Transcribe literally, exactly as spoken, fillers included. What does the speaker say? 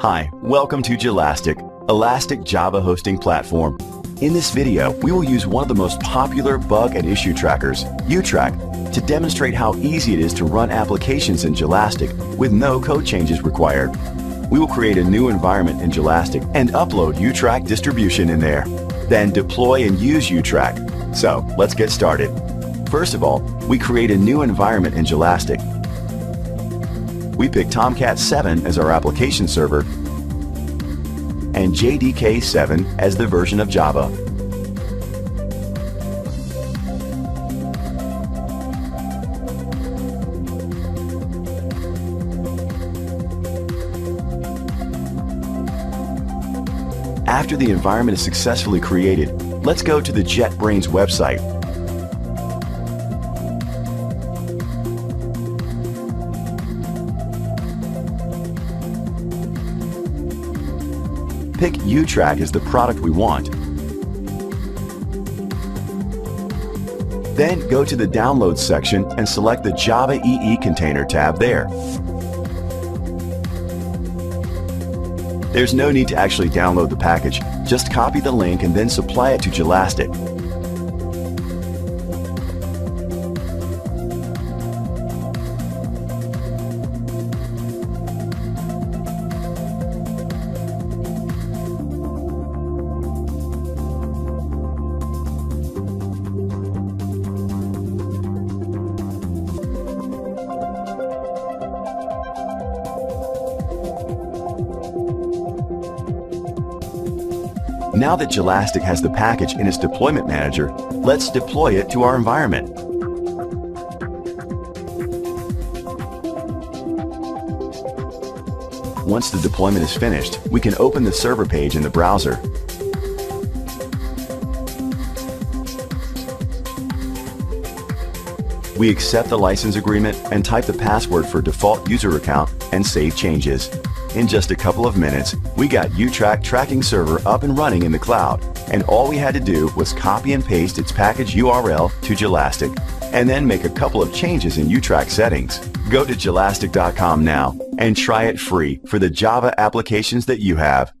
Hi, welcome to Jelastic, Elastic Java hosting platform. In this video, we will use one of the most popular bug and issue trackers, YouTrack, to demonstrate how easy it is to run applications in Jelastic with no code changes required. We will create a new environment in Jelastic and upload YouTrack distribution in there. Then deploy and use YouTrack. So, let's get started. First of all, we create a new environment in Jelastic. We pick Tomcat seven as our application server and J D K seven as the version of Java. After the environment is successfully created, let's go to the JetBrains website. Pick YouTrack as the product we want. Then go to the Downloads section and select the Java E E Container tab there. There's no need to actually download the package. Just copy the link and then supply it to Jelastic. Now that Jelastic has the package in its deployment manager, let's deploy it to our environment. Once the deployment is finished, we can open the server page in the browser. We accept the license agreement and type the password for default user account and save changes. In just a couple of minutes, we got YouTrack tracking server up and running in the cloud, and all we had to do was copy and paste its package U R L to Jelastic, and then make a couple of changes in YouTrack settings. Go to jelastic dot com now and try it free for the Java applications that you have.